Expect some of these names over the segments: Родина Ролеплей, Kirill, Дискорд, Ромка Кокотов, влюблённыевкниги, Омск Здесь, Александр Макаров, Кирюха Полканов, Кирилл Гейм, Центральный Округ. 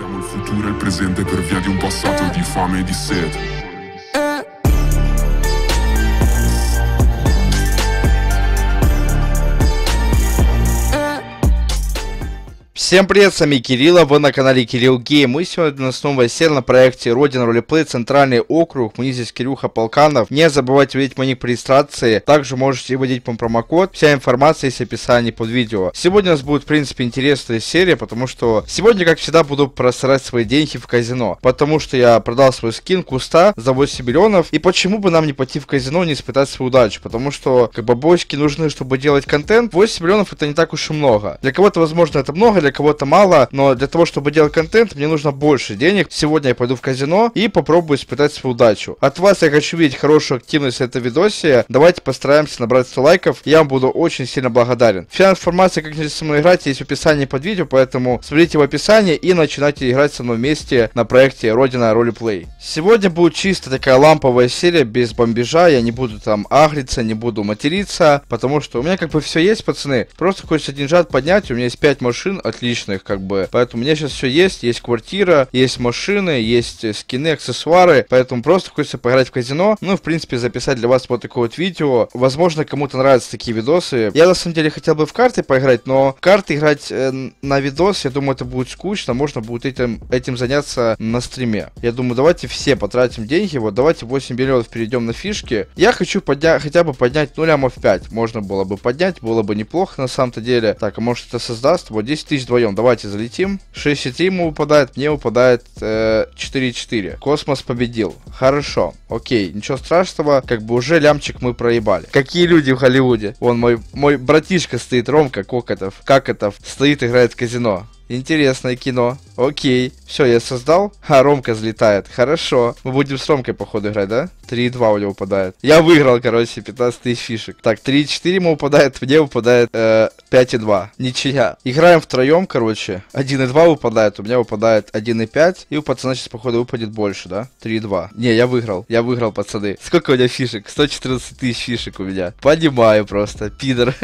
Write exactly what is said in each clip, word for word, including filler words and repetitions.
Siamo il futuro e il presente per via di un passato di fame e di sete. Всем привет, с вами Кирилла, вы на канале Кирилл Гейм. Мы сегодня снова сели на проекте Родина Ролеплей, Центральный Округ. Мы здесь Кирюха Полканов. Не забывайте вводить мой ник по регистрации. Также можете вводить мой промокод. Вся информация есть в описании под видео. Сегодня у нас будет, в принципе, интересная серия, потому что сегодня, как всегда, буду просрать свои деньги в казино. Потому что я продал свой скин куста за восемь миллионов. И почему бы нам не пойти в казино, не испытать свою удачу? Потому что, как бы, бочки нужны, чтобы делать контент. восемь миллионов это не так уж и много. Для кого-то, возможно, это много, для кого-то кого-то мало, но для того, чтобы делать контент, мне нужно больше денег. Сегодня я пойду в казино и попробую испытать свою удачу. От вас я хочу видеть хорошую активность в этом видосе. Давайте постараемся набрать сто лайков, я вам буду очень сильно благодарен. Вся информация, как со мной играть, есть в описании под видео, поэтому смотрите в описании и начинайте играть со мной вместе на проекте Родина Ролеплей. Сегодня будет чисто такая ламповая серия, без бомбежа, я не буду там агриться, не буду материться, потому что у меня как бы все есть, пацаны. Просто хочется деньжат поднять, у меня есть пять машин, отлично. Как бы, поэтому у меня сейчас все есть, есть квартира, есть машины, есть скины, аксессуары, поэтому просто хочется поиграть в казино, ну, в принципе, записать для вас вот такое вот видео, возможно, кому-то нравятся такие видосы. Я на самом деле хотел бы в карты поиграть, но в карты играть э, на видос, я думаю, это будет скучно, можно будет этим, этим заняться на стриме. Я думаю, давайте все потратим деньги, вот, давайте восемь миллионов перейдем на фишки. Я хочу подня- хотя бы поднять ноль лямов пять, можно было бы поднять, было бы неплохо на самом-то деле. Так, а может это создаст, вот десять тысяч двоих. Давайте залетим. шесть и три ему выпадает, мне выпадает четыре и четыре. Космос победил. Хорошо. Окей, ничего страшного. Как бы уже лямчик мы проебали. Какие люди в Голливуде? Вон мой, мой братишка стоит, Ромка Кокотов. Кокотов стоит, играет в казино. Интересное кино. Окей. Все, я создал. А, Ромка взлетает. Хорошо. Мы будем с Ромкой, походу, играть, да? три и два у него выпадает. Я выиграл, короче, пятнадцать тысяч фишек. Так, три и четыре ему выпадает. Мне выпадает э, пять и два. Ничья. Играем втроем, короче. один и два выпадает. У меня выпадает один и пять. И у пацана сейчас, походу, выпадет больше, да? три и два. Не, я выиграл. Я выиграл, пацаны. Сколько у меня фишек? сто четырнадцать тысяч фишек у меня. Понимаю просто. Пидор.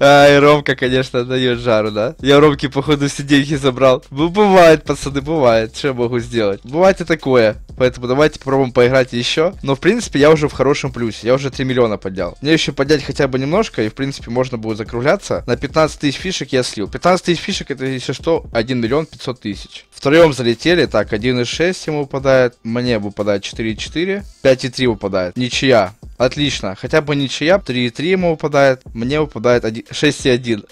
Ай, Ромка, конечно, дает жару, да? Я Ромке, походу, все деньги забрал. Ну, бывает, пацаны, бывает. Что я могу сделать? Бывает и такое. Поэтому давайте попробуем поиграть еще. Но, в принципе, я уже в хорошем плюсе. Я уже три миллиона поднял. Мне еще поднять хотя бы немножко, и, в принципе, можно будет закругляться. На пятнадцать тысяч фишек я слил. пятнадцать тысяч фишек, это, если что, один миллион пятьсот тысяч. Втроем залетели. Так, один и шесть ему выпадает. Мне выпадает четыре и четыре. пять и три выпадает. Ничья. Отлично. Хотя бы ничья. три и три ему выпадает. Мне выпадает шесть и один.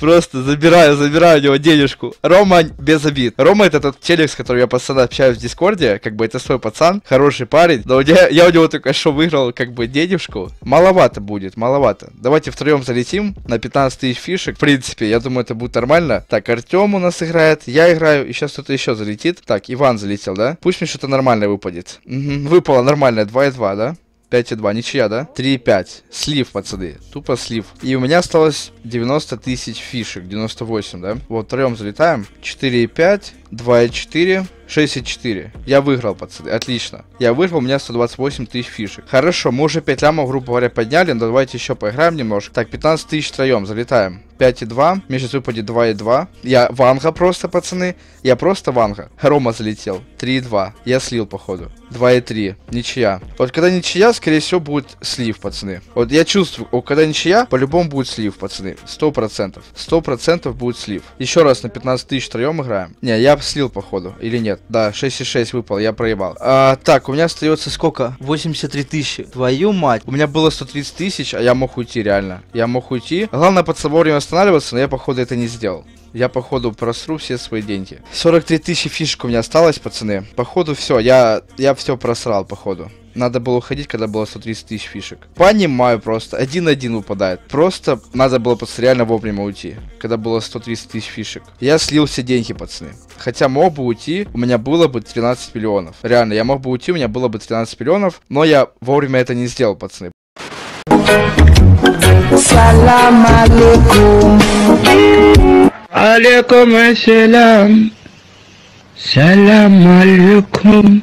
Просто забираю, забираю у него денежку. Рома без обид. Рома это тот телек, с которым я постоянно общаюсь в Дискорде. Как бы это свой пацан, хороший парень. Но я, я у него только что выиграл, как бы, денежку. Маловато будет, маловато. Давайте втроем залетим на пятнадцать тысяч фишек. В принципе, я думаю, это будет нормально. Так, Артем у нас играет, я играю, и сейчас кто-то еще залетит. Так, Иван залетел, да? Пусть мне что-то нормальное выпадет. Угу. Выпало нормальное, два и два, да? пять и два, ничья, да? три и пять. Слив, пацаны. Тупо слив. И у меня осталось девяносто тысяч фишек. девяносто восемь, да? Вот, втроем залетаем. четыре и пять, два и четыре, шесть и четыре. Я выиграл, пацаны. Отлично. Я выиграл, у меня сто двадцать восемь тысяч фишек. Хорошо, мы уже пять лямов, грубо говоря, подняли. Но давайте еще поиграем немножко. Так, пятнадцать тысяч втроем. Залетаем. пять и два. Мне сейчас выпадет два и два. Я ванга просто, пацаны. Я просто ванга. Рома залетел. три и два. Я слил, походу. два и три. Ничья. Вот когда ничья, скорее всего, будет слив, пацаны. Вот я чувствую, вот когда ничья, по-любому будет слив, пацаны. сто процентов. сто процентов будет слив. Еще раз на пятнадцать тысяч втроем играем. Не, я слил, походу. Или нет? Да, шесть и шесть выпал, я проебал. А, так, у меня остается сколько? восемьдесят три тысячи. Твою мать. У меня было сто тридцать тысяч, а я мог уйти, реально. Я мог уйти. Главное, под собой время останавливаться, но я, походу, это не сделал. Я, походу, просру все свои деньги. сорок три тысячи фишек у меня осталось, пацаны. Походу, все, я, я все просрал, походу. Надо было уходить, когда было сто тридцать тысяч фишек. Понимаю просто. один один выпадает. Просто надо было просто реально вовремя уйти. Когда было сто тридцать тысяч фишек. Я слил все деньги, пацаны. Хотя мог бы уйти, у меня было бы тринадцать миллионов. Реально, я мог бы уйти, у меня было бы тринадцать миллионов. Но я вовремя это не сделал, пацаны. Салам алейкум. Алейкум ассалям. Салам алейкум.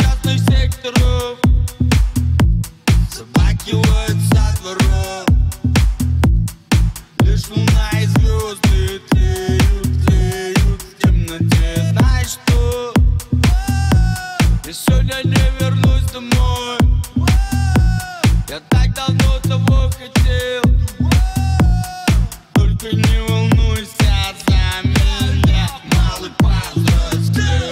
частных секторов, собаки воют со дворов, лишь луна и звезды тлеют, тлеют в темноте. Знаешь что? Я сегодня не вернусь домой. Я так давно того хотел. Только не волнуйся за меня, малый повзрослел.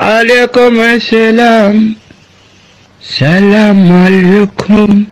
Алейкум ассалям, салям алейкум.